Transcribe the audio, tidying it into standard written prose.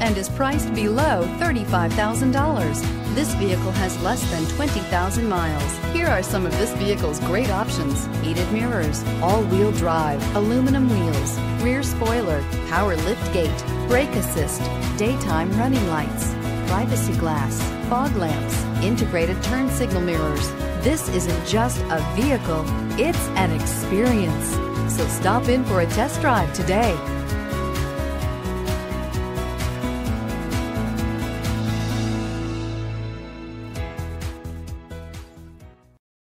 and is priced below $35,000. This vehicle has less than 20,000 miles. Here are some of this vehicle's great options: heated mirrors, all-wheel drive, aluminum wheels, rear spoiler, power lift gate, brake assist, daytime running lights, privacy glass, fog lamps, integrated turn signal mirrors. This isn't just a vehicle, it's an experience. So stop in for a test drive today.